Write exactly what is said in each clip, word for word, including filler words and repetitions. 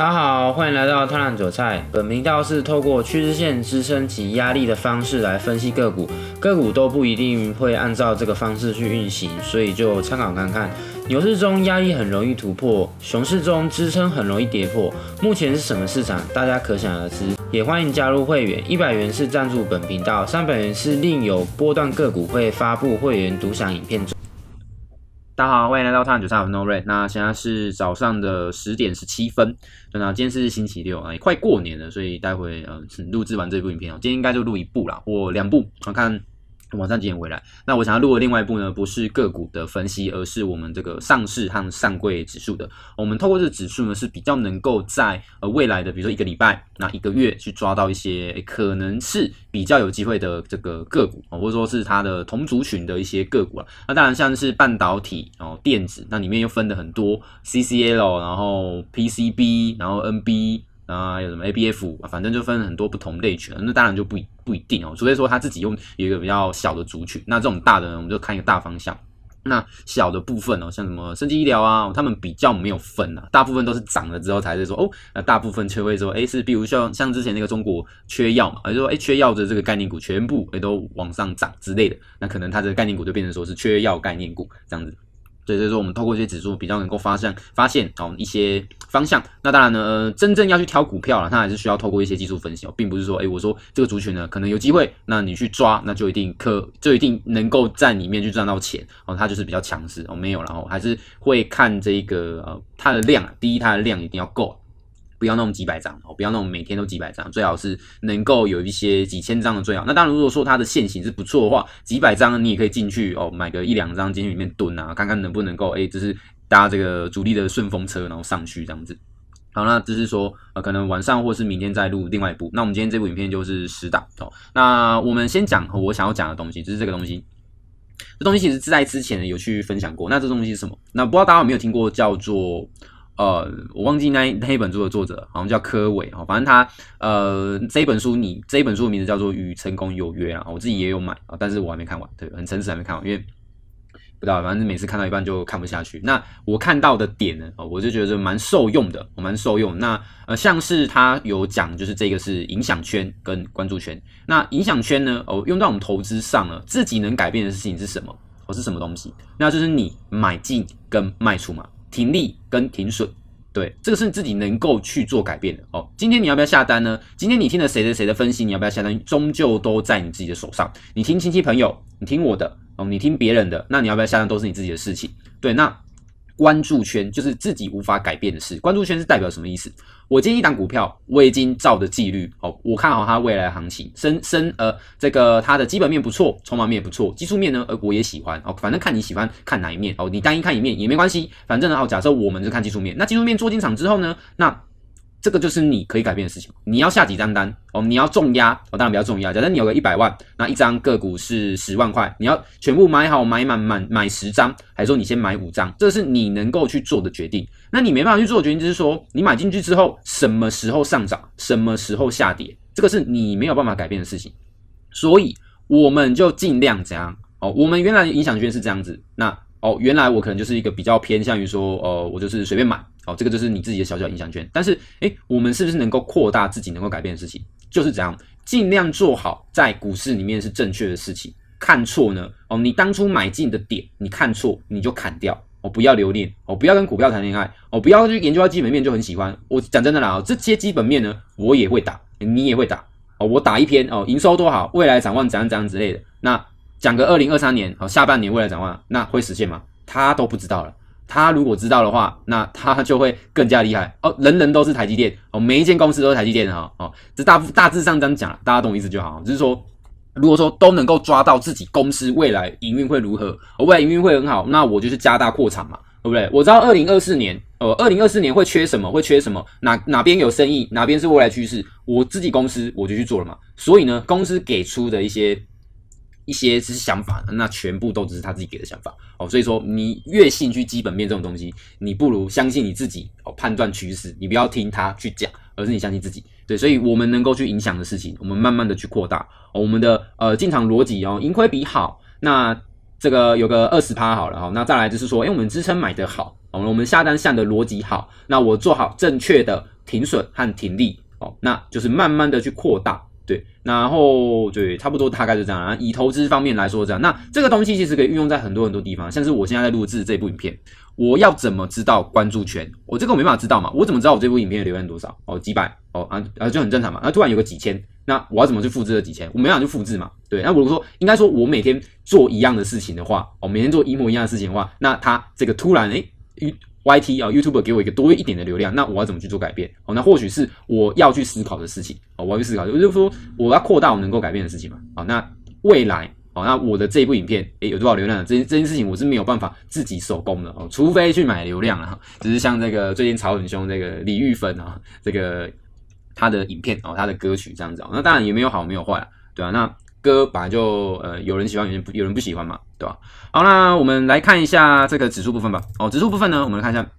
大家好，欢迎来到贪婪韭菜。本频道是透过趋势线支撑及压力的方式来分析个股，个股都不一定会按照这个方式去运行，所以就参考看看。牛市中压力很容易突破，熊市中支撑很容易跌破。目前是什么市场，大家可想而知。也欢迎加入会员， 一百元是赞助本频道， 三百元是另有波段个股会发布会员独享影片中。 大家好，欢迎来到探九差的 No Ray。那现在是早上的十点十七分，对，那今天是星期六啊，也快过年了，所以待会呃录制完这部影片哦，今天应该就录一部啦，或两部，我看晚上几点回来。那我想要录的另外一部呢，不是个股的分析，而是我们这个上市和上柜指数的。我们透过这个指数呢，是比较能够在呃未来的，比如说一个礼拜、那一个月去抓到一些可能是 比较有机会的这个个股或者说是它的同族群的一些个股啊。那当然像是半导体哦、电子，那里面又分的很多 C C L， 然后 P C B， 然后 N B 啊，还有什么 A B F， 反正就分很多不同类群。那当然就不不一定哦，除非说他自己用有一个比较小的族群。那这种大的呢，我们就看一个大方向。 那小的部分哦，像什么生技医疗啊，他们比较没有分啊，大部分都是涨了之后才是说哦，那大部分就会说，哎，是比如像像之前那个中国缺药嘛，就说哎缺药的这个概念股全部也都往上涨之类的，那可能它的概念股就变成说是缺药概念股这样子。 所以就是说，我们透过这些指数比较能够发现发现哦一些方向。那当然呢，呃、真正要去挑股票了，它还是需要透过一些技术分析哦，并不是说，哎，我说这个族群呢可能有机会，那你去抓，那就一定可就一定能够在里面去赚到钱哦。它就是比较强势哦，没有啦，然后还是会看这个呃它的量，第一它的量一定要够。 不要那种几百张哦，不要那种每天都几百张，最好是能够有一些几千张的最好。那当然，如果说它的线型是不错的话，几百张你也可以进去哦，买个一两张进去里面蹲啊，看看能不能够哎，就是搭这个主力的顺风车，然后上去这样子。好，那只是说呃，可能晚上或是明天再录另外一部。那我们今天这部影片就是十档哦。那我们先讲我想要讲的东西，就是这个东西。 这东西其实在之前有去分享过。那这东西是什么？那不知道大家有没有听过叫做？ 呃，我忘记那那一本书的作者好像叫柯伟哈，反正他呃这一本书你这一本书的名字叫做《与成功有约》啊，我自己也有买啊，但是我还没看完，对，很诚实还没看完，因为不知道，反正每次看到一半就看不下去。那我看到的点呢，我就觉得蛮受用的，蛮受用。那呃像是他有讲，就是这个是影响圈跟关注圈。那影响圈呢，哦用到我们投资上了，自己能改变的事情是什么？哦是什么东西？那就是你买进跟卖出嘛。 停利跟停损，对，这个是自己能够去做改变的哦。今天你要不要下单呢？今天你听了谁谁谁的分析，你要不要下单？终究都在你自己的手上。你听亲戚朋友，你听我的哦，你听别人的，那你要不要下单都是你自己的事情。对，那关注圈就是自己无法改变的事。关注圈是代表什么意思？我今天一档股票，我已经照着纪律哦，我看好它未来的行情，深深呃这个它的基本面不错，筹码面也不错，技术面呢呃我也喜欢哦，反正看你喜欢看哪一面哦，你单一看一面也没关系，反正呢哦，假设我们是看技术面，那技术面做进场之后呢，那这个就是你可以改变的事情，你要下几张单哦，你要重压哦，当然不要重压，假设你有个一百万，那一张个股是十万块，你要全部买好买满满买十张，还是说你先买五张，这是你能够去做的决定。那你没办法去做的决定，就是说你买进去之后，什么时候上涨，什么时候下跌，这个是你没有办法改变的事情。所以我们就尽量怎样哦，我们原来影响圈是这样子，那。 哦，原来我可能就是一个比较偏向于说，呃，我就是随便买，哦，这个就是你自己的小小影响圈。但是，哎，我们是不是能够扩大自己能够改变的事情？就是怎样，尽量做好在股市里面是正确的事情。看错呢，哦，你当初买进的点，你看错你就砍掉，哦，不要留恋，哦，不要跟股票谈恋爱，哦，不要去研究到基本面就很喜欢。我讲真的啦，哦，这些基本面呢，我也会打，你也会打，哦，我打一篇哦，营收多好，未来展望怎样怎样之类的，那。 讲个二零二三年好，下半年未来展望，那会实现吗？他都不知道了。他如果知道的话，那他就会更加厉害哦。人人都是台积电哦，每一间公司都是台积电的哈哦。这大大致上这样讲，大家懂我意思就好。就是说，如果说都能够抓到自己公司未来营运会如何，哦、未来营运会很好，那我就是加大扩产嘛，对不对？我知道二零二四年哦、呃、，二零二四年会缺什么，会缺什么，哪哪边有生意，哪边是未来趋势，我自己公司我就去做了嘛。所以呢，公司给出的一些。 一些只是想法，那全部都只是他自己给的想法哦。所以说，你越兴趣基本面这种东西，你不如相信你自己哦，判断趋势，你不要听他去讲，而是你相信自己。对，所以我们能够去影响的事情，我们慢慢的去扩大、哦、我们的呃进场逻辑哦，盈亏比好，那这个有个 百分之二十 好了哈、哦，那再来就是说，哎，我们支撑买的好，我、哦、们我们下单下的逻辑好，那我做好正确的。停损和停利哦，那就是慢慢的去扩大。 对，然后对，差不多大概就这样。以投资方面来说，这样，那这个东西其实可以运用在很多很多地方，像是我现在在录制这部影片，我要怎么知道关注圈？我这个我没办法知道嘛，我怎么知道我这部影片的流量多少？哦，几百哦啊啊，就很正常嘛。那、啊、突然有个几千，那我要怎么去复制这几千？我没办法去复制嘛。对，那如果说应该说我每天做一样的事情的话，哦，每天做一模一样的事情的话，那它这个突然哎。 Y T 啊、哦、，YouTuber 给我一个多一点的流量，那我要怎么去做改变？哦，那或许是我要去思考的事情哦，我要去思考，我就是说我要扩大我能够改变的事情嘛。好、哦，那未来哦，那我的这一部影片诶有多少流量？这件这件事情我是没有办法自己手工的哦，除非去买流量啊。只是像这个最近炒很凶这个李玉芬啊，这个他的影片哦，他的歌曲这样子哦，那当然也没有好没有坏啊，对啊，那。 歌本来就呃有人喜欢，有人不有人不喜欢嘛，对吧？好，那我们来看一下这个指数部分吧。哦，指数部分呢，我们来看一下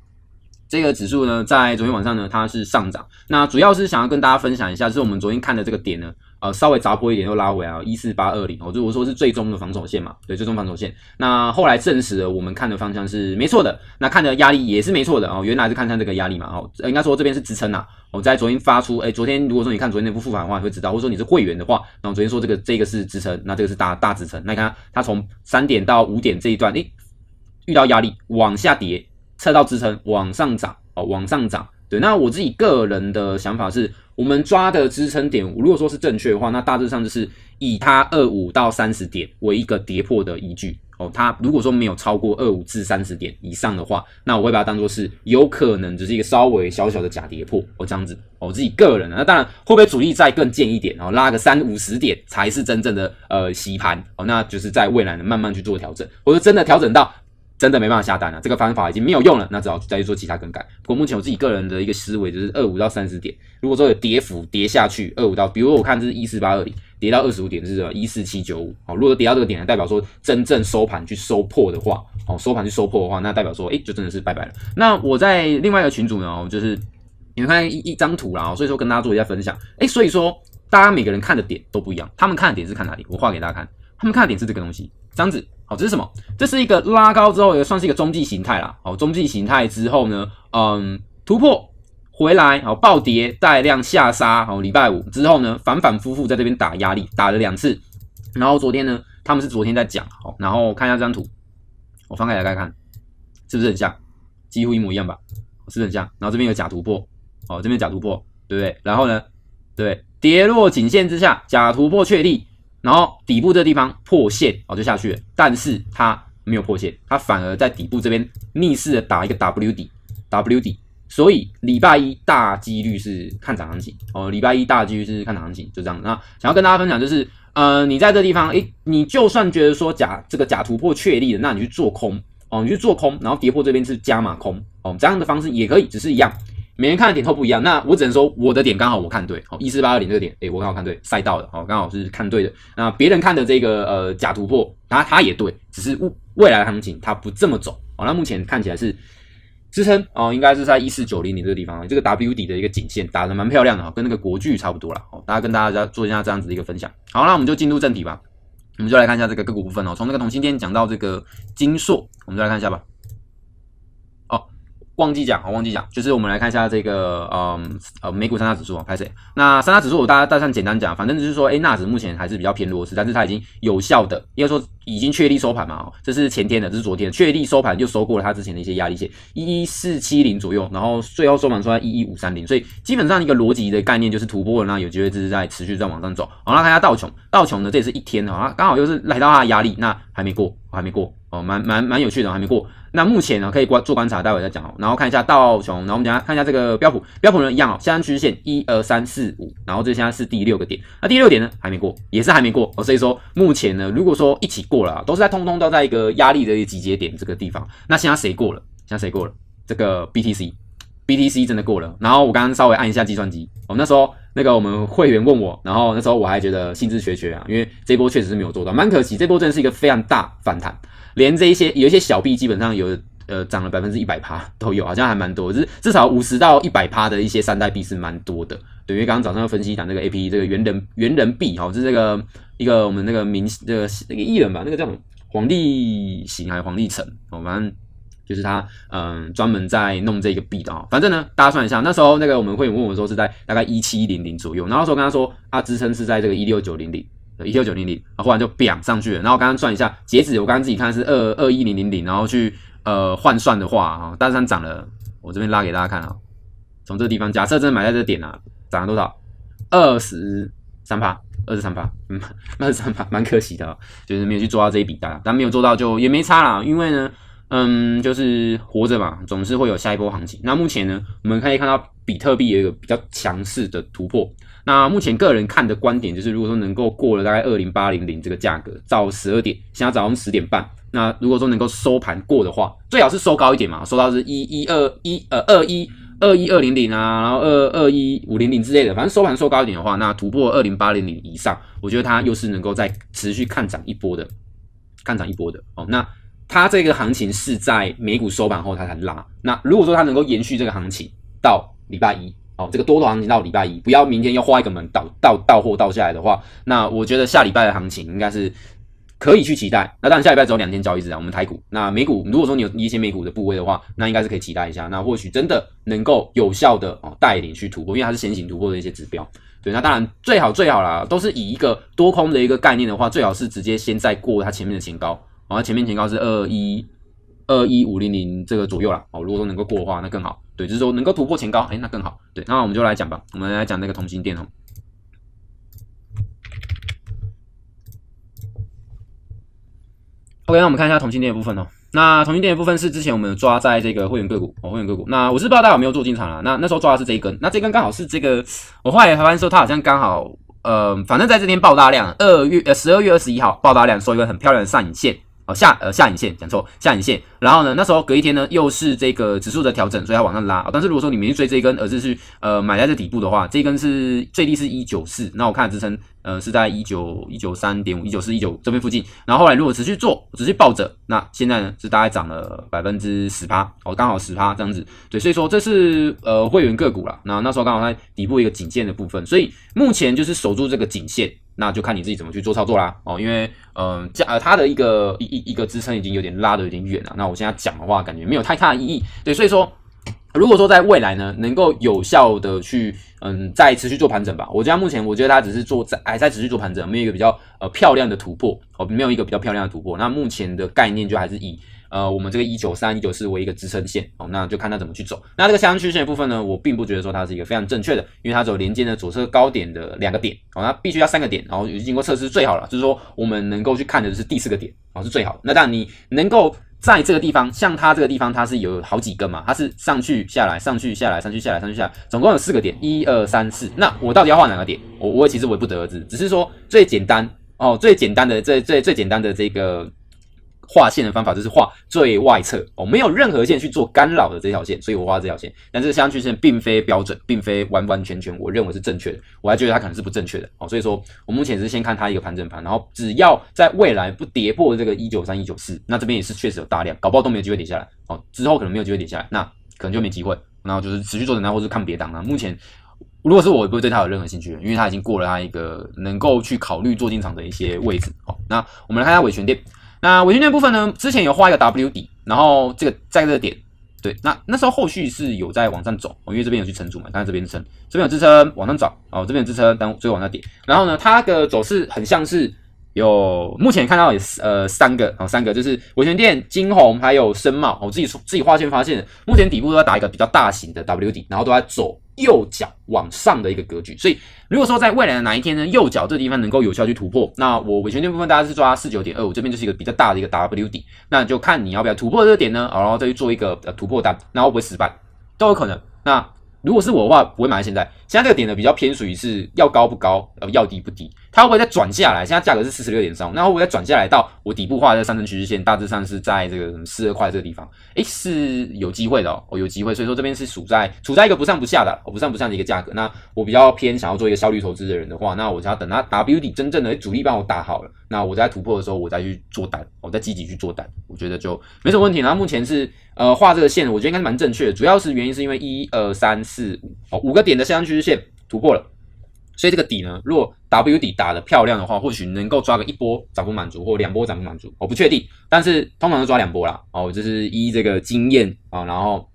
这个指数呢，在昨天晚上呢它是上涨，那主要是想要跟大家分享一下，就是我们昨天看的这个点呢，呃稍微砸破一点又拉回来啊， 一四八二零，哦，就我说是最终的防守线嘛，对，最终防守线。那后来证实了我们看的方向是没错的，那看的压力也是没错的哦，原来是看看这个压力嘛，哦，应该说这边是支撑啊。 我在昨天发出，哎、欸，昨天如果说你看昨天那部复盘的话，你会知道；或者说你是会员的话，那我昨天说这个这个是支撑，那这个是大大支撑。那你看它从三点到五点这一段，哎、欸，遇到压力往下跌，测到支撑往上涨，哦，往上涨。对，那我自己个人的想法是，我们抓的支撑点，如果说是正确的话，那大致上就是以它二十五到三十点为一个跌破的依据。 哦，它如果说没有超过二十五至三十点以上的话，那我会把它当做是有可能只是一个稍微小小的假跌破哦，这样子哦，我自己个人、啊、那当然会不会主力再更贱一点，然、哦、后拉个三五十点才是真正的呃洗盘哦，那就是在未来呢慢慢去做调整，或者真的调整到真的没办法下单了、啊，这个方法已经没有用了，那只好再去做其他更改。不过目前我自己个人的一个思维就是二十五到三十点，如果说有跌幅跌下去二十五到，比如我看这是一四八二零。 跌到二十五点是一四七九五，好，如果跌到这个点呢，代表说真正收盘去收破的话，哦，收盘去收破的话，那代表说，哎、欸，就真的是拜拜了。那我在另外一个群组呢，就是你们看一一张图啦，所以说跟大家做一下分享。哎、欸，所以说大家每个人看的点都不一样，他们看的点是看哪里？我画给大家看，他们看的点是这个东西，这样子。好，这是什么？这是一个拉高之后，也算是一个中继形态啦。好，中继形态之后呢，嗯，突破。 回来，好暴跌带量下杀，好礼拜五之后呢，反反复复在这边打压力，打了两次，然后昨天呢，他们是昨天在讲，好，然后看一下这张图，我翻开来看，是不是很像？几乎一模一样吧，是不是很像？然后这边有假突破，好，这边假突破，对不对？然后呢，对，跌落颈线之下，假突破确立，然后底部这地方破线，哦就下去了，但是它没有破线，它反而在底部这边逆势的打一个 W 底 ，W 底。 所以礼拜一大几率是看涨行情哦，礼拜一大几率是看涨行情，就这样。那想要跟大家分享就是，呃，你在这地方，诶，你就算觉得说假这个假突破确立了，那你去做空哦，你去做空，然后跌破这边是加码空哦，这样的方式也可以，只是一样，每人看的点都不一样。那我只能说我的点刚好我看对哦， 一四八二零这个点，诶，我刚好看对，赛道的哦，刚好是看对的。那别人看的这个呃假突破，他他也对，只是未来的行情他不这么走哦。那目前看起来是。 支撑哦，应该是在一四九零零这个地方，这个 W 底的一个颈线打得蛮漂亮的哈、哦，跟那个国巨差不多啦。哦，大家跟大家做一下这样子的一个分享。好，那我们就进入正题吧，我们就来看一下这个个股部分哦，从那个同心店讲到这个金硕，我们就来看一下吧。哦，忘记讲，我、哦、忘记讲，就是我们来看一下这个嗯呃美股三大指数啊，拍谁？那三大指数我大家大概简单讲，反正就是说，哎，纳指目前还是比较偏弱势，但是它已经有效的，应该说。 已经确立收盘嘛？哦，这是前天的，这是昨天的确立收盘，就收过了它之前的一些压力线一一四七零左右，然后最后收盘出来一一五三零，所以基本上一个逻辑的概念就是突破了，那有机会这是在持续在往上走。好，那看一下道琼，道琼呢这也是一天哦，它刚好又是来到它的压力，那还没过，还没过哦，蛮蛮蛮有趣的，还没过。那目前呢可以观做观察，待会再讲哦。然后看一下道琼，然后我们等一下看一下这个标普，标普呢一样哦，下降趋势线一二三四五，然后这现在是第六个点，那第六点呢还没过，也是还没过哦，所以说目前呢如果说一起。 过了、啊，都是在通通都在一个压力的一个集结点这个地方。那现在谁过了？现在谁过了？这个 B T C，B T C 真的过了。然后我刚刚稍微按一下计算机，我、哦、那时候那个我们会员问我，然后那时候我还觉得兴致缺缺啊，因为这波确实是没有做到，蛮可惜。这波真的是一个非常大反弹，连这一些有一些小币基本上有呃涨了百分之一百趴都有，好像还蛮多，就是至少五十到一百趴的一些山寨币是蛮多的。对，因为刚刚早上分析讲这个 A P E 这个猿人猿人币，哈、哦，就是这个。 一个我们那个明那个那个艺人吧，那个叫什么？黄立行还是黄立成？哦，反正就是他嗯专门在弄这个币的、哦。反正呢，大家算一下，那时候那个我们会问我说是在大概一七零零左右，然后那时候跟他说啊，支撑是在这个一六九零零。一六九零零啊，忽然就砰上去了。然后我刚刚算一下，截止我刚刚自己看是二二一零零零，然后去呃换算的话啊，大山涨了，我这边拉给大家看啊，从这个地方，假设真的买在这点啊，涨了多少？二十三趴，二十三趴，嗯，二十三趴，蛮可惜的、哦，就是没有去做到这一笔单，但没有做到就也没差啦，因为呢，嗯，就是活着嘛，总是会有下一波行情。那目前呢，我们可以看到比特币有一个比较强势的突破。那目前个人看的观点就是，如果说能够过了大概二零八零零这个价格，到十二点，现在早上十点半，那如果说能够收盘过的话，最好是收高一点嘛，收到是一一二一呃二一二一二零零啊，然后二二一五零零之类的，反正收盘收高一点的话，那突破二零八零零以上，我觉得它又是能够再持续看涨一波的，看涨一波的哦。那它这个行情是在美股收盘后它才拉，那如果说它能够延续这个行情到礼拜一。哦，这个多头行情到礼拜一，不要明天又画一个门倒倒倒货倒下来的话，那我觉得下礼拜的行情应该是可以去期待。那当然下礼拜只有两天交易日啊，我们台股，那美股，如果说你有一些美股的部位的话，那应该是可以期待一下。那或许真的能够有效的哦带领去突破，因为它是先行突破的一些指标。对，那当然最好最好啦，都是以一个多空的一个概念的话，最好是直接先再过它前面的前高，然后前面前高是二一二一五零零这个左右啦。哦，如果说能够过的话，那更好。对，就是说能够突破前高，哎，那更好。对，那我们就来讲吧，我们来讲那个同心店哦。OK， 那我们看一下同心店的部分哦。那同心店的部分是之前我们抓在这个会员个股哦，会员个股。那我是不知道大家有没有做进场啦。那那时候抓的是这一根，那这根刚好是这个，我后来发现说它好像刚好，呃，反正在这边爆大量，二月呃十二月二十一号爆大量，收一个很漂亮的上影线。哦、下呃下影线讲错下影线，然后呢那时候隔一天呢又是这个指数的调整，所以它往上拉、哦。但是如果说你没去追这一根，而是去呃买在这底部的话，这一根是最低是一九四，那我看支撑呃是在 一九三点五 一九四 一九这边附近。然后后来如果持续做，持续抱着，那现在呢是大概涨了 百分之十 哦，刚好 百分之十 这样子。对，所以说这是呃会员个股啦，那那时候刚好在底部一个颈线的部分，所以目前就是守住这个颈线。那就看你自己怎么去做操作啦，哦，因为嗯，价、呃、它的一个一一个支撑已经有点拉的有点远了，那我现在讲的话感觉没有太大的意义，对，所以说如果说在未来呢能够有效的去嗯再持续做盘整吧，我觉得目前我觉得它只是做在还在持续做盘整，没有一个比较呃漂亮的突破，哦，没有一个比较漂亮的突破，那目前的概念就还是以。呃，我们这个一九三、一九四为一个支撑线哦，那就看它怎么去走。那这个下降曲线的部分呢，我并不觉得说它是一个非常正确的，因为它只有连接的左侧高点的两个点哦，那必须要三个点，然后经过测试最好了，就是说我们能够去看的是第四个点哦，是最好的。那当然你能够在这个地方，像它这个地方它是有好几根嘛，它是上去下来、上去下来、上去下来、上去下来，总共有四个点，一二三四。那我到底要画哪个点？我我其实我也不得而知，只是说最简单哦，最简单的最最最简单的这个。画线的方法就是画最外侧哦，没有任何线去做干扰的这条线，所以我画这条线。但是下降曲线并非标准，并非完完全全我认为是正确的，我还觉得它可能是不正确的哦。所以说，我目前只是先看它一个盘整盘，然后只要在未来不跌破这个一九三、一九四，那这边也是确实有大量，搞不好都没有机会跌下来哦。之后可能没有机会跌下来，那可能就没机会，然后就是持续做等待或是看别档啊。目前。如果是我，我也不会对它有任何兴趣，因为它已经过了它一个能够去考虑做进场的一些位置。好，那我们来看一下尾权店。那尾权店部分呢，之前有画一个 W 底，然后这个在这个点，对，那那时候后续是有在往上走，因为这边有去撑住嘛，看这边撑，这边有支撑往上涨，哦，这边有支撑，但最后往下跌。然后呢，它的走势很像是有目前看到也是呃三个，哦，三个就是尾权店、金红还有深茂，我、哦、自己自己画线发现，目前底部都在打一个比较大型的 W 底，然后都在走。右脚往上的一个格局，所以如果说在未来的哪一天呢，右脚这地方能够有效去突破，那我尾权店部分大家是抓 四九点二五， 这边就是一个比较大的一个 W 底，那就看你要不要突破这个点呢，然后再去做一个突破单，然后会不会失败都有可能。那如果是我的话，不会买在现在，现在这个点呢比较偏属于是要高不高，呃要低不低，它会不会再转下来？现在价格是 四十六点三五， 那会不会再转下来到我底部画的上升趋势线，大致上是在这个四十二块这个地方，诶是有机会的哦，哦有机会，所以说这边是处在处在一个不上不下的，哦不上不下的一个价格。那我比较偏想要做一个效率投资的人的话，那我只要等它 W 底真正的主力帮我打好了，那我在突破的时候我再去做单，我、哦、再积极去做单，我觉得就没什么问题。然后目前是呃画这个线，我觉得应该是蛮正确的，主要是原因是因为一二三四五哦五个点的下降趋势线突破了。所以这个底呢，如果 W 底打得漂亮的话，或许能够抓个一波涨幅满足或两波涨幅满足，我不确定，但是通常是抓两波啦。哦，就是依这个经验啊、哦，然后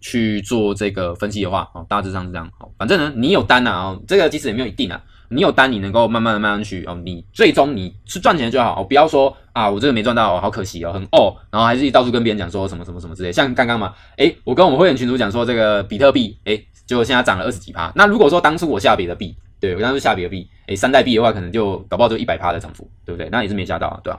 去做这个分析的话，哦，大致上是这样。好、哦，反正呢，你有单啊、哦，这个其实也没有一定啊。 你有单，你能够慢慢的、慢慢去哦，你最终你是赚钱就好哦，不要说啊，我这个没赚到、哦，好可惜哦，很哦，然后还是到处跟别人讲说什么什么什么之类，像刚刚嘛，诶，我跟我们会员群主讲说这个比特币，诶，结果现在涨了二十几趴。那如果说当初我下比特币，对我当初下比特币，诶，三代币的话，可能就搞不好就一百趴的涨幅，对不对？那也是没下到啊，对吧、啊？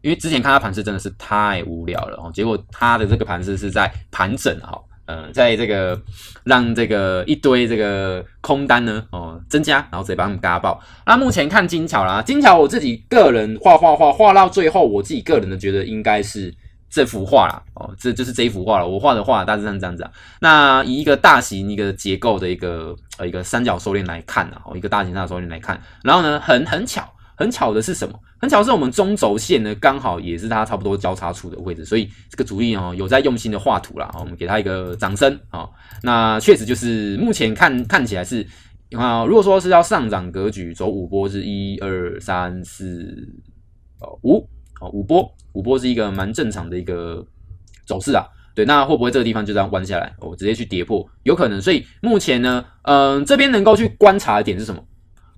因为之前看他盘势真的是太无聊了哦，结果他的这个盘势是在盘整哈，呃，在这个让这个一堆这个空单呢哦增加，然后直接把他们嘎爆。那目前看金桥啦，金桥我自己个人画画画画到最后，我自己个人的觉得应该是这幅画啦哦，这就是这一幅画了，我画的画大致上这样子啊。那以一个大型一个结构的一个呃一个三角收敛来看啊，哦一个大型三角收敛来看，然后呢很很巧。 很巧的是什么？很巧是我们中轴线呢，刚好也是它差不多交叉处的位置，所以这个主力哦有在用心的画图啦，我们给它一个掌声啊、哦。那确实就是目前看看起来是啊、呃，如果说是要上涨格局走五波是一二三四哦五哦五波五波是一个蛮正常的一个走势啊。 对，那会不会这个地方就这样弯下来？我、哦、直接去跌破，有可能。所以目前呢，嗯、呃，这边能够去观察的点是什么？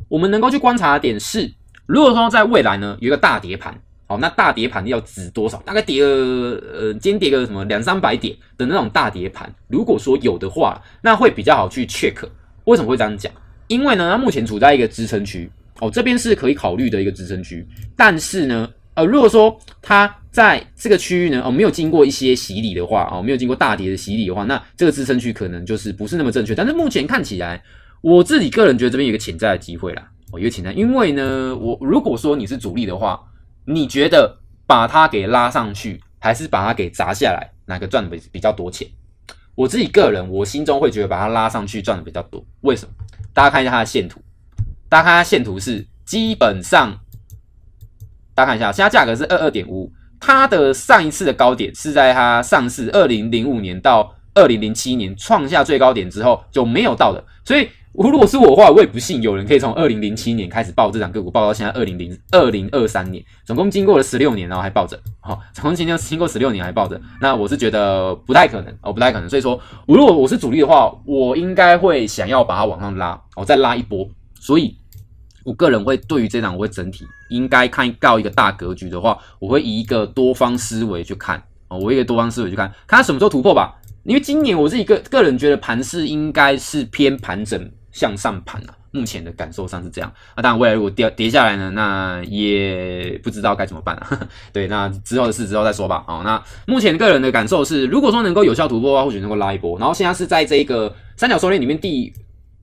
我们能够去观察的点是。 如果说在未来呢，有一个大跌盘，好，那大跌盘要值多少？大概跌个呃，今天跌个什么两三百点的那种大跌盘，如果说有的话，那会比较好去 check。为什么会这样讲？因为呢，它目前处在一个支撑区，哦，这边是可以考虑的一个支撑区。但是呢，呃，如果说它在这个区域呢，哦，没有经过一些洗礼的话，哦，没有经过大跌的洗礼的话，那这个支撑区可能就是不是那么正确。但是目前看起来，我自己个人觉得这边有一个潜在的机会啦。 我觉得简单，因为呢，我如果说你是主力的话，你觉得把它给拉上去，还是把它给砸下来，哪个赚的比较多钱？我自己个人，我心中会觉得把它拉上去赚的比较多。为什么？大家看一下它的线图，大家看它线图是基本上，大家看一下，现在价格是 二十二点五五， 它的上一次的高点是在它上市二零零五年到二零零七年创下最高点之后就没有到的，所以。 我如果是我的话，我也不信有人可以从二零零七年开始抱这档个股，抱到现在二零二三年，总共经过了十六年，然后还抱着。好、哦，总共经过十六年还抱着，那我是觉得不太可能哦，不太可能。所以说，我如果我是主力的话，我应该会想要把它往上拉，哦，再拉一波。所以，我个人会对于这档，我会整体应该看到一个大格局的话，我会以一个多方思维去看哦，我一个多方思维去看，看它什么时候突破吧。因为今年我自己个个人觉得盘势应该是偏盘整。 向上盘啊，目前的感受上是这样。那、啊、当然，未来如果跌跌下来呢，那也不知道该怎么办啊。呵呵对，那之后的事之后再说吧。好、哦，那目前个人的感受是，如果说能够有效突破的话，或许能够拉一波。然后现在是在这一个三角收敛里面第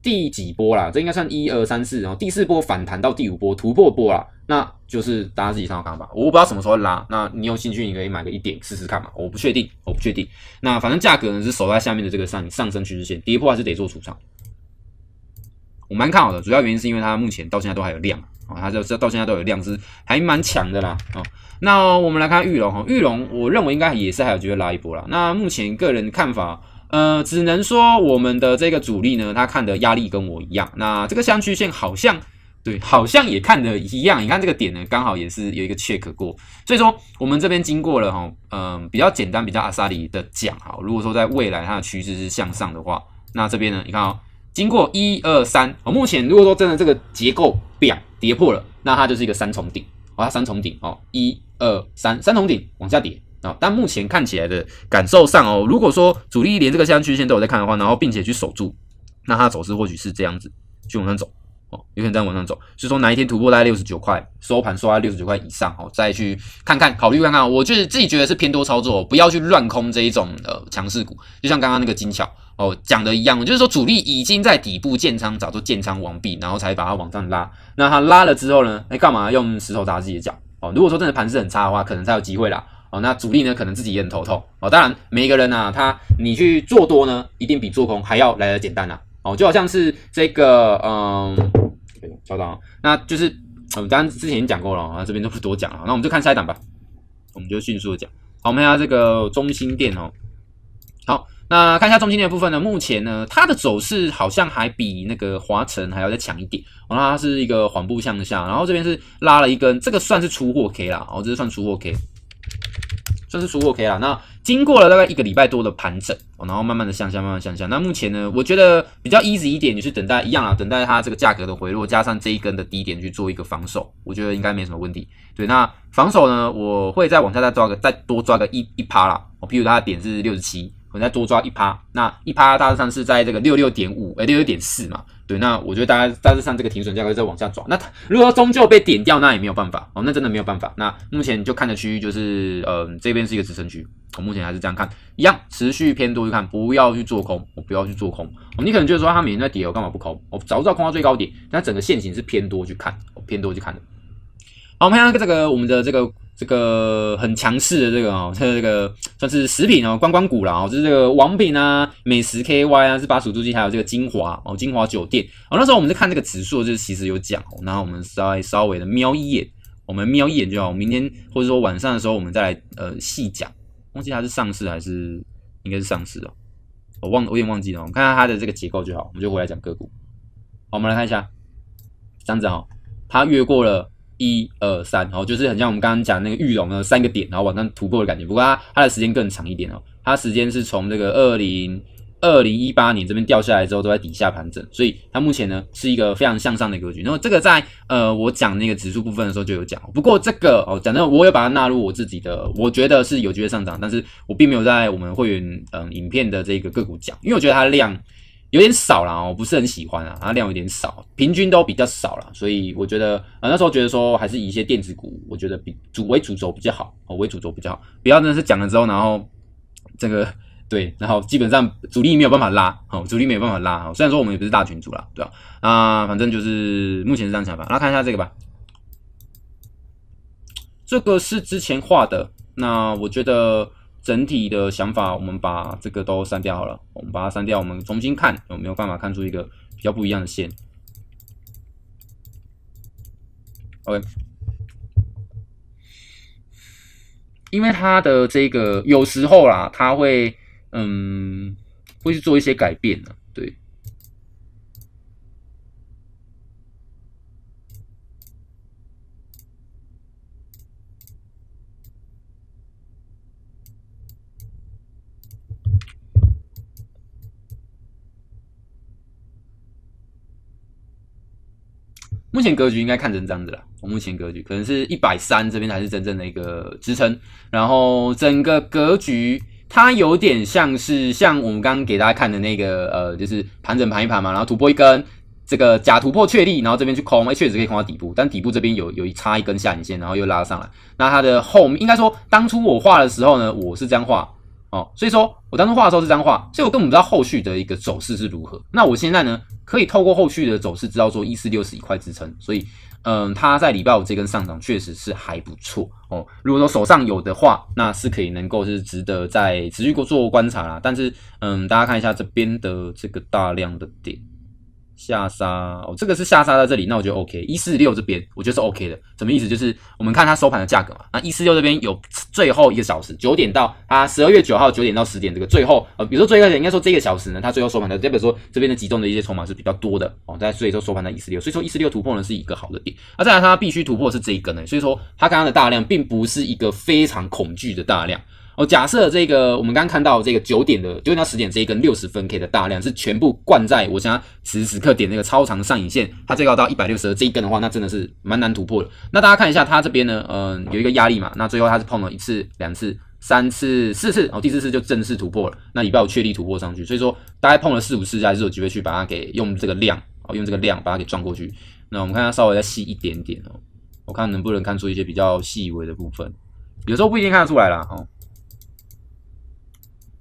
第几波啦？这应该算一二三四，然后第四波反弹到第五波突破波啦。那就是大家自己参考看吧。我不知道什么时候拉，那你有兴趣你可以买个一点试试看嘛。我不确定，我不确定。那反正价格呢是守在下面的这个上上升趋势线，跌破还是得做出场。 我蛮看好的，主要原因是因为它目前到现在都还有量啊，它、哦、就到现在都有量，是还蛮强的啦哦。那我们来看玉龙哈，玉龙我认为应该也是还有机会拉一波啦。那目前个人看法，呃，只能说我们的这个主力呢，他看的压力跟我一样。那这个相区线好像对，好像也看的一样。你看这个点呢，刚好也是有一个 check 过，所以说我们这边经过了哈，嗯、哦呃，比较简单，比较阿萨里的讲哈。如果说在未来它的趋势是向上的话，那这边呢，你看哦。 经过一二三，哦，目前如果说真的这个结构表跌破了，那它就是一个三重顶，哦，它三重顶哦，一二三，三重顶往下跌啊、哦。但目前看起来的感受上哦，如果说主力连这个下降曲线都有在看的话，然后并且去守住，那它的走势或许是这样子，去往上走哦，有可能再往上走。所以说哪一天突破在六十九块，收盘收在六十九块以上哦，再去看看考虑看看。我就是自己觉得是偏多操作，不要去乱空这一种呃强势股，就像刚刚那个金桥。 哦，讲的一样，就是说主力已经在底部建仓，早就建仓完毕，然后才把它往上拉。那它拉了之后呢？哎，干嘛用石头砸自己的脚？哦，如果说真的盘势很差的话，可能才有机会啦。哦，那主力呢，可能自己也很头痛。哦，当然每一个人啊，他你去做多呢，一定比做空还要来得简单啦、啊。哦，就好像是这个，嗯，稍等、哦，那就是我们刚刚之前已经讲过了，啊，这边就不多讲了。那我们就看下一档吧，我们就迅速的讲。好，我们看下这个中心店哦。好。那看一下中金店的部分呢，目前呢它的走势好像还比那个华晨还要再强一点，哦，那它是一个缓步向下，然后这边是拉了一根，这个算是出货 K 啦，哦，这是算出货 K。 算是出货 K 啦，那经过了大概一个礼拜多的盘整，然后慢慢的向下，慢慢向下。那目前呢，我觉得比较 easy 一点，你去等待一样啊，等待它这个价格的回落，加上这一根的低点去做一个防守，我觉得应该没什么问题。对，那防守呢，我会再往下再抓个，再多抓个一一趴啦。我譬如它的点是 六十七， 我再多抓一趴，那一趴大致上是在这个 六十六点五， 哎 六十六点四 嘛。对，那我觉得大家大致上这个停损价格再往下抓，那如果终究被点掉，那也没有办法哦，那真的没有办法。那目前就看的区域就是，呃，这边是一个支撑区，我目前还是这样看，一样持续偏多去看，不要去做空，我不要去做空。哦，你可能觉得说它每天在跌，我干嘛不空？我早知道空到最高点，但整个线型是偏多去看，偏多去看的。好，我们看看这个我们的这个这个很强势的这个哦，它这个算是食品哦，观光股啦哦，就是这个王品啊、美食 K Y 啊，是巴蜀猪鸡，还有这个金华哦，金华酒店哦。那时候我们在看这个指数，就是其实有讲哦，然后我们稍稍微的瞄一眼，我们瞄一眼就好。明天或者说晚上的时候，我们再来呃细讲。忘记它是上市还是应该是上市哦，我忘我有点忘记了。我们看看它的这个结构就好，我们就回来讲个股。好，我们来看一下，这样子哦，它越过了。一二三，哦，就是很像我们刚刚讲的那个裕隆呢，三个点，然后往上突破的感觉。不过它它的时间更长一点哦，它时间是从这个二零二零一八年这边掉下来之后，都在底下盘整，所以它目前呢是一个非常向上的格局。然后这个在呃我讲那个指数部分的时候就有讲，不过这个哦讲的我有把它纳入我自己的，我觉得是有机会上涨，但是我并没有在我们会员嗯、呃、影片的这个个股讲，因为我觉得它量。有点少啦，我不是很喜欢啊，它量有点少，平均都比较少啦，所以我觉得啊、呃、那时候觉得说还是以一些电子股，我觉得比主为主轴比较好，哦为主轴比较好，不要真的是讲了之后，然后这个对，然后基本上主力没有办法拉，哦主力没有办法拉，哦虽然说我们也不是大群主啦，对吧、啊？啊、呃、反正就是目前是这样想法，那看一下这个吧，这个是之前画的，那我觉得。整体的想法，我们把这个都删掉好了。我们把它删掉，我们重新看有没有办法看出一个比较不一样的线。OK， 因为它的这个有时候啦，它会嗯会去做一些改变的，对。目前格局应该看成这样子啦，我目前格局可能是一百三十这边才是真正的一个支撑，然后整个格局它有点像是像我们刚刚给大家看的那个呃，就是盘整盘一盘嘛，然后突破一根这个假突破确立，然后这边去空，哎、欸，确实可以空到底部，但底部这边有有一插一根下影线，然后又拉上来。那它的后面应该说当初我画的时候呢，我是这样画。哦，所以说我当初画的时候是这样画，所以我根本不知道后续的一个走势是如何。那我现在呢，可以透过后续的走势知道说一四六一块支撑，所以嗯，它在礼拜五这根上涨确实是还不错哦。如果说手上有的话，那是可以能够是值得再持续做观察啦。但是嗯，大家看一下这边的这个大量的点下杀哦，这个是下杀在这里，那我觉得 OK， 一四六这边我觉得是 OK 的。什么意思？就是我们看它收盘的价格嘛，那一四六这边有最后一个小时九点到它十二月九号九点到十点这个最后呃，比如说最后一个应该说这个小时呢，它最后收盘的代表说这边的集中的一些筹码是比较多的哦，但所以说收盘在一四六，所以说一四六突破呢是一个好的点。那、啊、再来它必须突破是这一根呢，所以说它刚刚的大量并不是一个非常恐惧的大量。哦，假设这个我们刚刚看到这个九点的九点到十点这一根六十分 K 的大量是全部灌在我现在此时此刻点那个超长上影线，它最高到一百六十二这一根的话，那真的是蛮难突破的。那大家看一下它这边呢，嗯、呃，有一个压力嘛，那最后它是碰了一次、两次、三次、四次，哦，第四次就正式突破了。那礼拜五确立突破上去，所以说大概碰了四五次，还是有机会去把它给用这个量，哦，用这个量把它给撞过去。那我们看它稍微再细一点点哦，我看能不能看出一些比较细微的部分，有时候不一定看得出来啦，哦。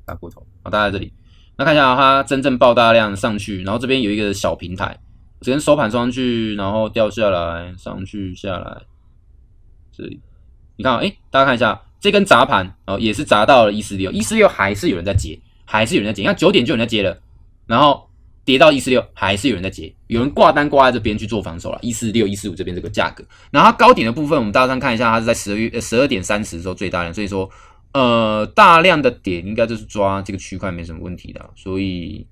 大过头啊，大概在这里。那看一下它真正爆大量上去，然后这边有一个小平台，这边收盘上去，然后掉下来，上去下来。这里你看，哎、欸，大家看一下这根砸盘，哦，也是砸到了一四六，一四六还是有人在接，还是有人在接。你看九点就有人在接了，然后跌到一四六，还是有人在接，有人挂单挂在这边去做防守了。一四六、一四五这边这个价格，然后它高点的部分，我们大致上看一下，它是在十二月十二点三十的时候最大量，所以说。呃，大量的点应该就是抓这个区块没什么问题的，所以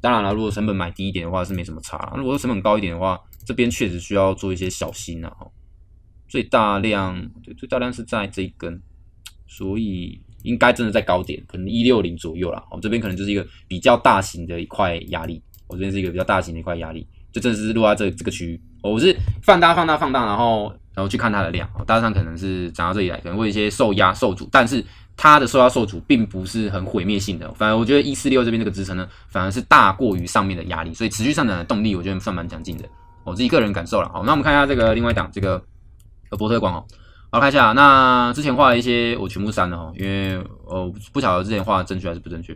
当然了，如果成本买低一点的话是没什么差，如果成本高一点的话，这边确实需要做一些小心啊。最大量对，最大量是在这一根，所以应该真的在高点，可能一六零左右啦。哦，这边可能就是一个比较大型的一块压力，我、哦、这边是一个比较大型的一块压力，就真的是落在这这个区域、哦。我是放大放大放大，然后。 然后去看它的量，大致上可能是涨到这里来，可能会有一些受压受阻，但是它的受压受阻并不是很毁灭性的。反而我觉得一四六这边这个支撑呢，反而是大过于上面的压力，所以持续上涨的动力我觉得算蛮强劲的，我自己个人感受了。好，那我们看一下这个另外一档这个波特光哦，好看一下。那之前画了一些我全部删了哦，因为呃不晓得之前画的正确还是不正确。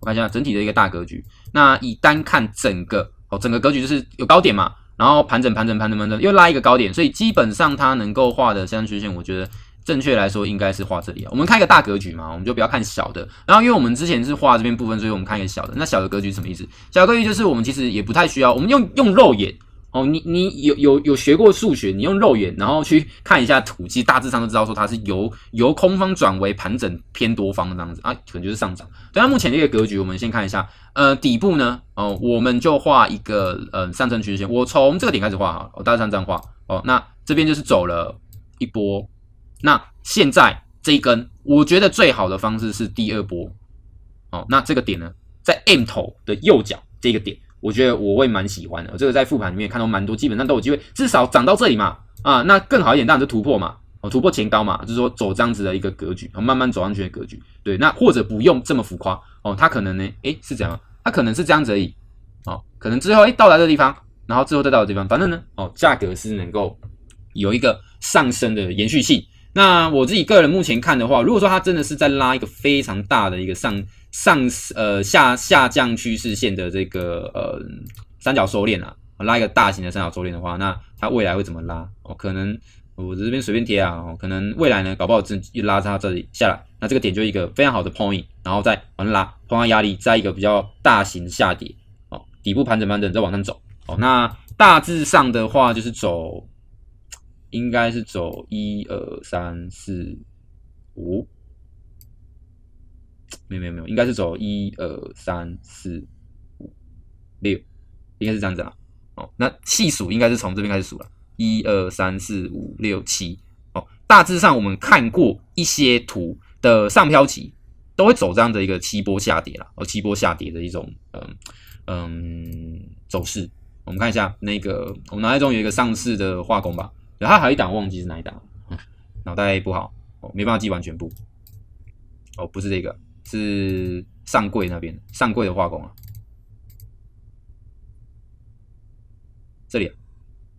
我看一下整体的一个大格局，那以单看整个哦整个格局就是有高点嘛。 然后盘整盘整盘整盘整，又拉一个高点，所以基本上它能够画的相关曲线，我觉得正确来说应该是画这里啊。我们看一个大格局嘛，我们就不要看小的。然后因为我们之前是画这边部分，所以我们看一个小的。那小的格局是什么意思？小的格局就是我们其实也不太需要，我们用用肉眼哦，你你有有有学过数学，你用肉眼然后去看一下图，其实大致上都知道说它是由由空方转为盘整偏多方这样子啊，可能就是上涨。对，那目前这个格局，我们先看一下。 呃，底部呢，哦、呃，我们就画一个呃上升曲线，我从这个点开始画哈，我大致上这样画哦。那这边就是走了一波，那现在这一根，我觉得最好的方式是第二波哦。那这个点呢，在 M 头的右角这个点，我觉得我会蛮喜欢的。这个在复盘里面看到蛮多，基本上都有机会，至少涨到这里嘛啊，那更好一点当然是突破嘛。 哦，突破前高嘛，就是说走这样子的一个格局，哦，慢慢走上去的格局。对，那或者不用这么浮夸哦，它可能呢，诶，是怎样？它可能是这样子而已，哦，可能之后诶到达这个地方，然后之后再到这个地方，反正呢，哦，价格是能够有一个上升的延续性。那我自己个人目前看的话，如果说它真的是在拉一个非常大的一个上上呃下下降趋势线的这个呃三角收敛啊，拉一个大型的三角收敛的话，那它未来会怎么拉？哦，可能。 我这边随便贴啊，哦，可能未来呢，搞不好真一拉它这里下来，那这个点就一个非常好的 point， 然后再往上拉，碰到压力，再一个比较大型的下跌，哦，底部盘整盘整再往上走，哦，那大致上的话就是走，应该是走一二三四五，没有没有没有，应该是走一二三四五六，应该是这样子啊，哦，那细数应该是从这边开始数了。 一二三四五六七，哦，大致上我们看过一些图的上漂期都会走这样的一个七波下跌啦，哦，七波下跌的一种嗯嗯走势。我们看一下那个，我们脑袋中有一个上市的化工吧，然后还有一档忘记是哪一档，脑袋不好，哦，没办法记完全部。哦，不是这个，是上柜那边上柜的化工啊，这里啊。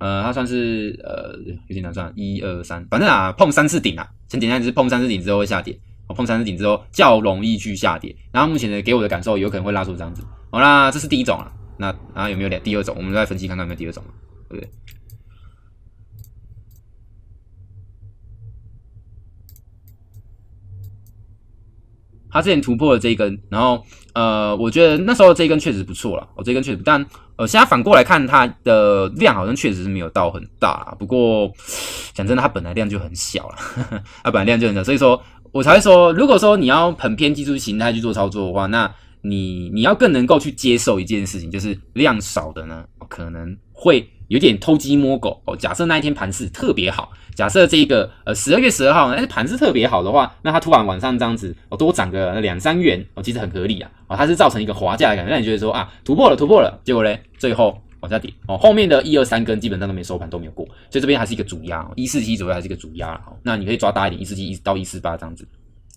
呃，它算是呃有点难算，一二三，反正啊碰三次顶啊，很简单，就是碰三次顶之后会下跌，哦，碰三次顶之后较容易去下跌。然后目前呢给我的感受有可能会拉出这样子，好、哦、啦，这是第一种啦，那然后有没有第二种？我们再分析看看有没有第二种嘛，对不对？它之前突破了这一根，然后呃，我觉得那时候这一根确实不错啦，哦，这一根确实不，但。 呃，现在反过来看，它的量好像确实是没有到很大，不过讲真的，它本来量就很小了，它本来量就很小，所以说我才会说，如果说你要很偏技术形态去做操作的话，那你你要更能够去接受一件事情，就是量少的呢，可能会有点偷鸡摸狗哦。假设那一天盘势特别好，假设这个呃十二月十二号，但是盘势特别好的话，那它突然晚上这样子哦多涨个两三元哦，其实很合理啊。 啊、哦，它是造成一个滑价的感觉，让你觉得说啊，突破了，突破了，结果嘞，最后往下跌哦。后面的一二三根基本上都没收盘，都没有过，所以这边还是一个主压，一四七左右还是一个主压哦。那你可以抓大一点，一四七一到一四八这样子。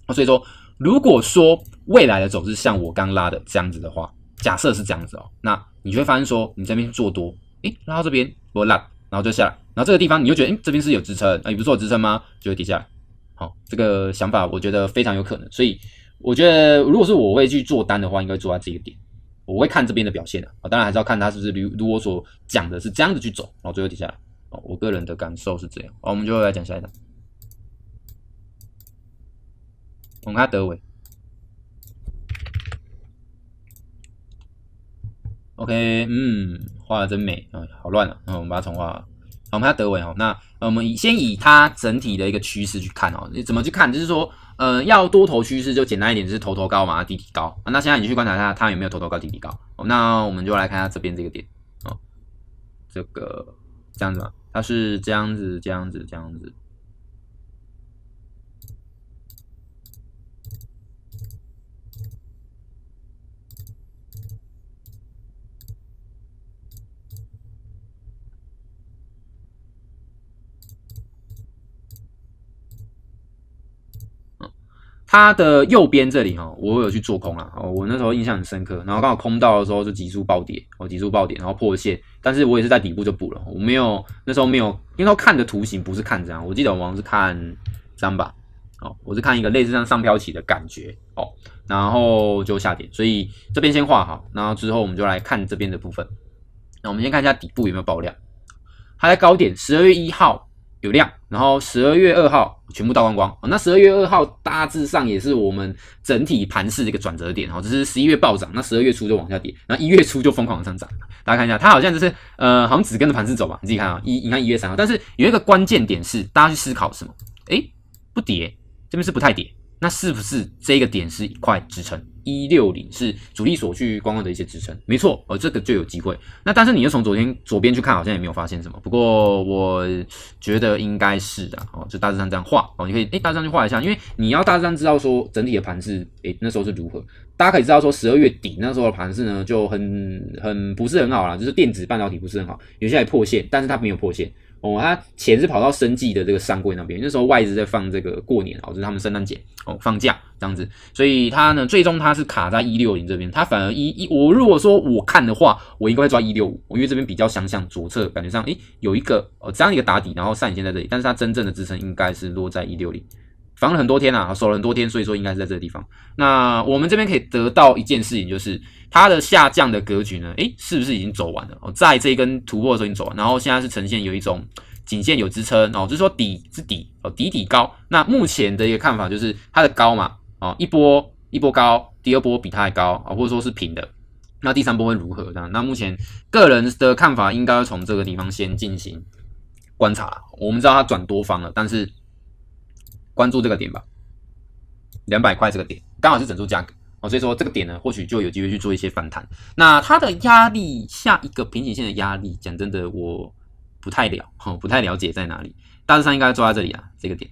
哦、所以说，如果说未来的走势像我刚拉的这样子的话，假设是这样子哦，那你就会发现说，你这边做多，诶，拉到这边我拉，然后就下来，然后这个地方你就觉得，诶，这边是有支撑，啊，你不是有支撑吗？就会跌下来。好、哦，这个想法我觉得非常有可能，所以。 我觉得，如果是我会去做单的话，应该做在这个点，我会看这边的表现的、啊哦。当然还是要看它是不是如如我所讲的是这样子去走，然、哦、后最后跌下来。哦，我个人的感受是这样。好、哦，我们就来讲下一档。我们看德伟。OK， 嗯，画的真美啊、哦，好乱啊、哦！我们把它重画。我们看德微哦，那我们先以它整体的一个趋势去看哦，怎么去看？就是说，呃，要多头趋势就简单一点，就是头头高嘛，底底高。那现在你去观察一下它有没有头头高、底底高。那我们就来看一下这边这个点哦，这个这样子嘛，它是这样子、这样子、这样子。 它的右边这里哦，我有去做空啦，哦，我那时候印象很深刻，然后刚好空到的时候就急速暴跌，哦，急速暴跌，然后破线，但是我也是在底部就补了，我没有那时候没有，因为看的图形不是看这样，我记得我好像是看这样吧，哦，我是看一个类似像上飘起的感觉哦，然后就下跌，所以这边先画好，然后之后我们就来看这边的部分，那我们先看一下底部有没有爆量，它在高点十二月一号。 有量，然后十二月二号全部倒光光。哦、那十二月二号大致上也是我们整体盘势的一个转折点哦，这是十一月暴涨，那十二月初就往下跌，然后一月初就疯狂往上涨。大家看一下，它好像就是呃，好像只跟着盘势走吧，你自己看啊、哦。一，你看一月三号，但是有一个关键点是，大家去思考什么？诶，不跌，这边是不太跌，那是不是这个点是一块支撑？ 一六零是主力所去观望的一些支撑，没错，哦，这个就有机会。那但是你又从昨天左边去看，好像也没有发现什么。不过我觉得应该是的、啊、哦，就大致上这样画哦，你可以哎大致上去画一下，因为你要大致上知道说整体的盘势，哎那时候是如何。大家可以知道说十二月底那时候的盘势呢就很很不是很好啦，就是电子半导体不是很好，有些还破线，但是它没有破线。 哦，它钱是跑到生技的这个上柜那边，那时候外资在放这个过年哦，就是他们圣诞节哦放假这样子，所以它呢最终它是卡在一六零这边，它反而一一我如果说我看的话，我应该会抓一六五，因为这边比较相像左侧感觉上诶有一个哦这样一个打底，然后上影线在这里，但是它真正的支撑应该是落在一六零，防了很多天啊，守了很多天，所以说应该是在这个地方。那我们这边可以得到一件事情就是。 它的下降的格局呢？诶，是不是已经走完了？哦，在这根突破的时候已经走完，然后现在是呈现有一种颈线有支撑哦，就是说底是底哦，底底高。那目前的一个看法就是它的高嘛，哦，一波一波高，第二波比它还高啊、哦，或者说是平的。那第三波会如何？这样，那目前个人的看法应该要从这个地方先进行观察啦。我们知道它转多方了，但是关注这个点吧， 两百块这个点刚好是整数价格。 哦，所以说这个点呢，或许就有机会去做一些反弹。那它的压力，下一个平颈线的压力，讲真的，我不太了，哦，不太了解在哪里。大致上应该抓在这里啊，这个点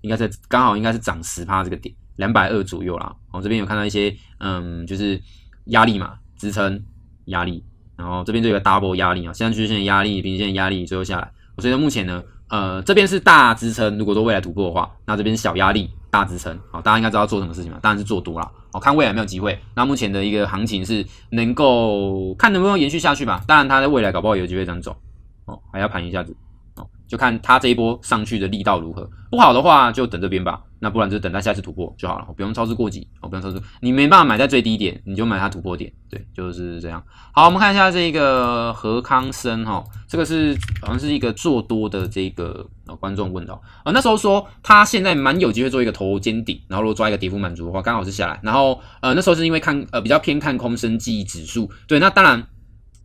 应该在刚好应该是涨 百分之十 这个点， 两百二左右啦。哦，这边有看到一些，嗯，就是压力嘛，支撑压力，然后这边就有个 double 压力啊，现在均线压力、平均线压力，最后下来。所以呢，目前呢，呃，这边是大支撑，如果说未来突破的话，那这边小压力。 大支撑，好，大家应该知道做什么事情嘛？当然是做多啦，好，看未来有没有机会。那目前的一个行情是能够看能不能延续下去吧。当然，它在未来搞不好有机会这样走，哦，还要盘一下子，哦，就看它这一波上去的力道如何。不好的话就等这边吧，那不然就等它下次突破就好了，不用操之过急，哦，不用操之。你没办法买在最低点，你就买它突破点，对，就是这样。好，我们看一下这个何康生哈、哦，这个是好像是一个做多的这个。 哦、观众问到啊、哦，那时候说他现在蛮有机会做一个头肩顶，然后如果抓一个跌幅满足的话，刚好是下来。然后呃那时候是因为看呃比较偏看空生技指数，对，那当然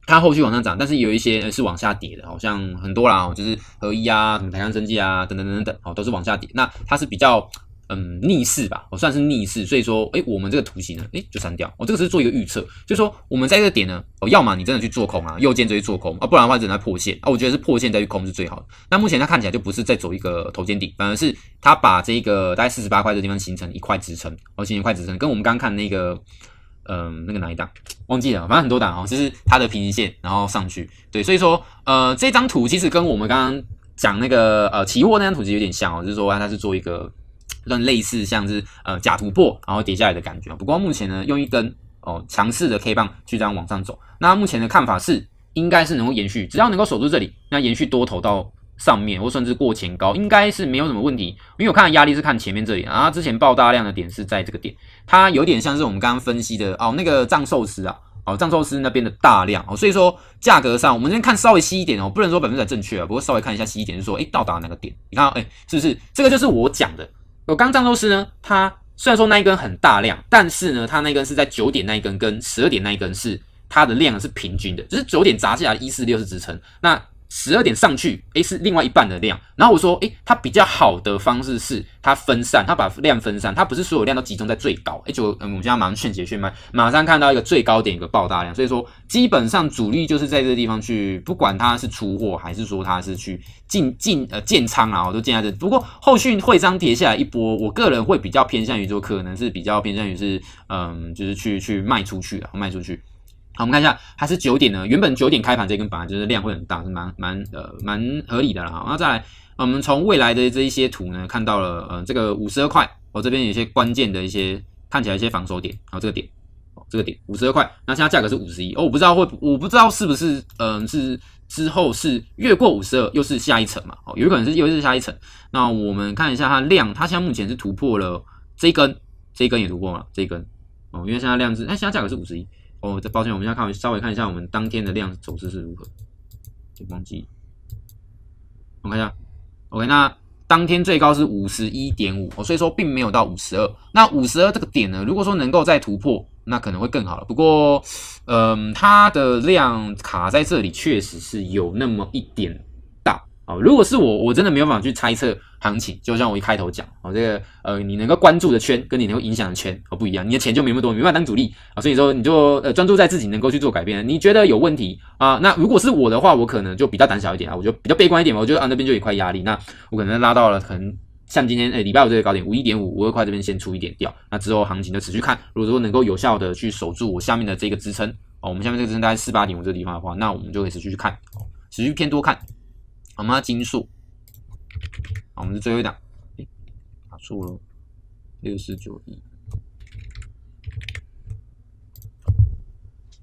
它后续往上涨，但是有一些、呃、是往下跌的，好、哦、像很多啦，哦、就是合一啊、什么台康生技啊等等等等，哦都是往下跌。那它是比较嗯逆势吧，哦算是逆势，所以说哎我们这个图形呢哎就删掉，哦这个是做一个预测，就是说我们在这个点呢，哦要么你真的去做空啊，右肩就去做空啊，不然的话只能破线啊，我觉得是破线再去空是最好的。 那目前它看起来就不是在走一个头肩顶，反而是它把这个大概四十八块这地方形成一块支撑，哦，形成一块支撑，跟我们刚刚看那个，嗯、呃，那个哪一档忘记了，反正很多档哦，就是它的平行线，然后上去，对，所以说，呃，这张图其实跟我们刚刚讲那个呃期货那张图其实有点像哦，就是说它是做一个算类似像是呃假突破然后跌下来的感觉，不过目前呢用一根哦强势的 K 棒去这样往上走，那目前的看法是应该是能够延续，只要能够守住这里，那延续多头到。 上面或甚至过前高，应该是没有什么问题，因为我看的压力是看前面这里，然后之前爆大量的点是在这个点，它有点像是我们刚刚分析的哦，那个藏寿司啊，哦藏寿司那边的大量哦，所以说价格上我们先看稍微细一点哦，不能说百分之百正确啊，不过稍微看一下细一点，就是说哎到达哪个点，你看哎是不是这个就是我讲的，我刚藏寿司呢，它虽然说那一根很大量，但是呢它那根是在九点那一根跟十二点那一根是它的量是平均的，就是九点砸下来一四六是支撑，那。十二点上去，哎，是另外一半的量。然后我说，哎，它比较好的方式是它分散，它把量分散，它不是所有量都集中在最高。哎，就我们现在马上劝解劝卖，马上看到一个最高点一个爆大量，所以说基本上主力就是在这个地方去，不管它是出货还是说它是去进进呃建仓啊，我都建在这。不过后续会商跌下来一波，我个人会比较偏向于说，可能是比较偏向于是嗯，就是去去卖出去啊，卖出去。 好，我们看一下，它是九点呢，原本九点开盘这根本来就是量会很大，是蛮蛮呃蛮合理的啦。然后再来，我们从未来的这一些图呢，看到了呃这个五十二块，我、哦、这边有一些关键的一些看起来一些防守点，然、哦、后这个点，哦这个点五十二块，那现在价格是五十一，哦我不知道会，我不知道是不是嗯、呃、是之后是越过五十二又是下一层嘛，哦有可能是又是下一层。那我们看一下它量，它现在目前是突破了这一根，这一根也突破了这一根，哦因为现在量是，哎现在价格是五十一。 哦，抱歉，我们要看稍微看一下我们当天的量走势是如何。忘记，我看一下 ，OK， 那当天最高是 五十一点五， 哦，所以说并没有到 五十二。那五十二这个点呢，如果说能够再突破，那可能会更好了。不过，嗯、呃，它的量卡在这里确实是有那么一点大啊、哦。如果是我，我真的没有办法去猜测行情。就像我一开头讲，哦，这个呃，你能够关注的圈跟你能够影响的圈哦不一样，你的钱就没那么多，你没办法当主力啊、哦，所以说你就呃专注在自己能够去做改变。你觉得有问题啊、呃？那如果是我的话，我可能就比较胆小一点啊，我就比较悲观一点嘛，我觉得啊那边就有一块压力，那我可能拉到了可能。 像今天诶，礼拜五这个高点 五十一点五， 五十二块这边先出一点掉，那之后行情的持续看，如果说能够有效的去守住我下面的这个支撑哦，我们下面这个支撑大概 四十八点五 这个地方的话，那我们就可以持续去看，哦、持续偏多看。我们要金数，我们是最后一档，诶，打错了， 六四九一。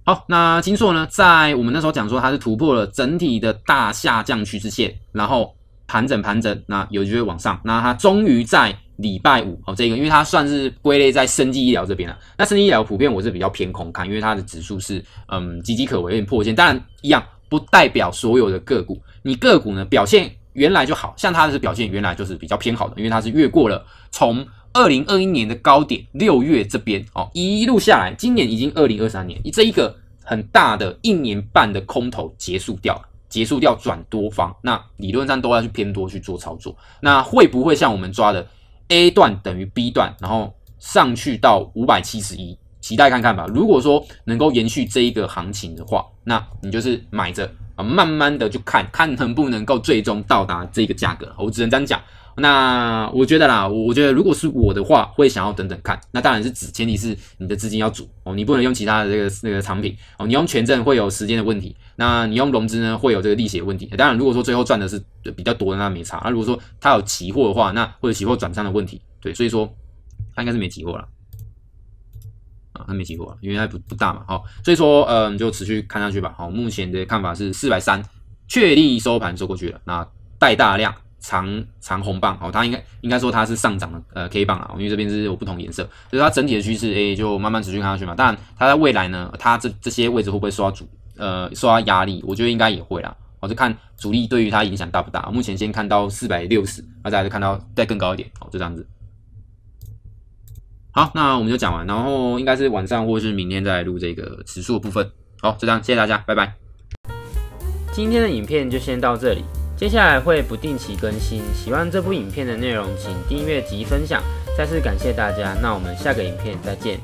好，那金数呢，在我们那时候讲说它是突破了整体的大下降趋势线，然后。 盘整盘整，那有机会往上。那它终于在礼拜五哦，这个因为它算是归类在生技医疗这边了。那生技医疗普遍我是比较偏空看，因为它的指数是嗯岌岌可危，有点破线。当然一样不代表所有的个股，你个股呢表现原来就好，像它的表现原来就是比较偏好的，因为它是越过了从二零二一年的高点六月这边哦一路下来，今年已经二零二三年，这一个很大的一年半的空头结束掉了。 结束掉转多方，那理论上都要去偏多去做操作。那会不会像我们抓的 A 段等于 B 段，然后上去到五百七十一，期待看看吧。如果说能够延续这一个行情的话，那你就是买着啊，慢慢的就看看能不能够最终到达这个价格。我只能这样讲。那我觉得啦，我觉得如果是我的话，会想要等等看。那当然是指前提是你的资金要足哦，你不能用其他的这个那、这个产品哦，你用权证会有时间的问题。 那你用融资呢，会有这个利息的问题。当然，如果说最后赚的是比较多的，那没差。那如果说它有期货的话，那或者期货转仓的问题，对，所以说它应该是没期货了啊，它没期货了，因为它不不大嘛，好、哦，所以说呃，你就持续看下去吧。好、哦，目前的看法是四百三十确立收盘收过去了，那带大量长长红棒，好、哦，它应该应该说它是上涨的呃 K 棒啊，因为这边是有不同颜色，所以它整体的趋势诶就慢慢持续看下去嘛。当然，它在未来呢，它这这些位置会不会受到阻？ 呃，受到压力，我觉得应该也会啦。我、哦、就看主力对于它影响大不大。目前先看到四百六十，那再来就看到再更高一点，哦，就这样子。好，那我们就讲完，然后应该是晚上或是明天再来录这个指数的部分。好，就这样，谢谢大家，拜拜。今天的影片就先到这里，接下来会不定期更新。喜欢这部影片的内容，请订阅及分享。再次感谢大家，那我们下个影片再见。